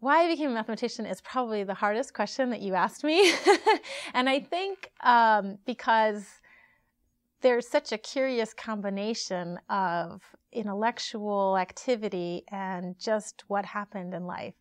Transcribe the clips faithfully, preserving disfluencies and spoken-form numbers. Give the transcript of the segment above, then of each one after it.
Why I became a mathematician is probably the hardest question that you asked me. And I think um, because there's such a curious combination of intellectual activity and just what happened in life.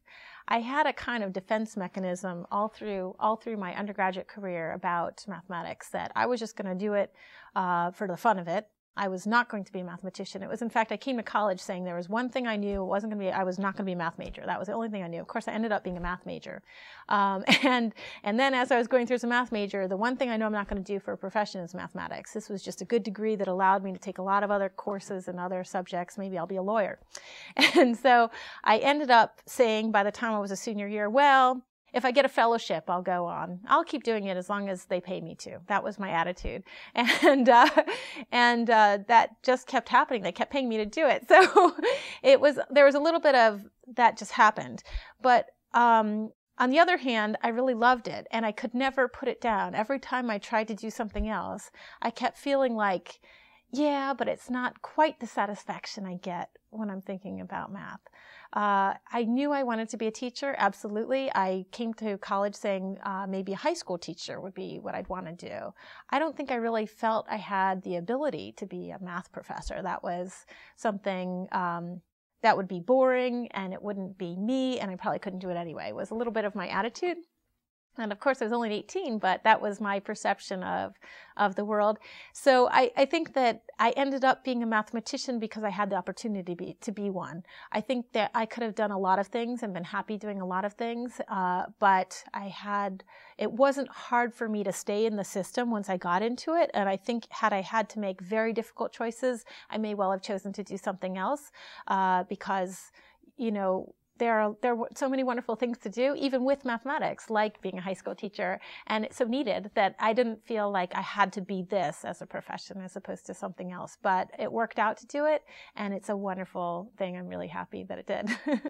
I had a kind of defense mechanism all through all through my undergraduate career about mathematics, that I was just going to do it uh, for the fun of it. I was not going to be a mathematician. It was, in fact, I came to college saying there was one thing I knew. It wasn't going to be, I was not going to be a math major. That was the only thing I knew. Of course, I ended up being a math major. Um, and, and then as I was going through as a math major, the one thing I know I'm not going to do for a profession is mathematics. This was just a good degree that allowed me to take a lot of other courses and other subjects. Maybe I'll be a lawyer. And so I ended up saying by the time I was a senior year, well, if I get a fellowship, I'll go on. I'll keep doing it as long as they pay me to. That was my attitude. And uh, and uh, that just kept happening. They kept paying me to do it. So it was, there was a little bit of that just happened. But um, on the other hand, I really loved it. And I could never put it down. Every time I tried to do something else, I kept feeling like, yeah, but it's not quite the satisfaction I get when I'm thinking about math. Uh, I knew I wanted to be a teacher, absolutely. I came to college saying uh, maybe a high school teacher would be what I'd want to do. I don't think I really felt I had the ability to be a math professor. That was something um, that would be boring, and it wouldn't be me, and I probably couldn't do it anyway. It was a little bit of my attitude. And of course, I was only eighteen, but that was my perception of, of the world. So I, I think that I ended up being a mathematician because I had the opportunity to be, to be one. I think that I could have done a lot of things and been happy doing a lot of things, uh, but I had, it wasn't hard for me to stay in the system once I got into it. And I think had I had to make very difficult choices, I may well have chosen to do something else uh, because, you know, There are, there were so many wonderful things to do, even with mathematics, like being a high school teacher. And it's so needed that I didn't feel like I had to be this as a profession as opposed to something else. But it worked out to do it, and it's a wonderful thing. I'm really happy that it did.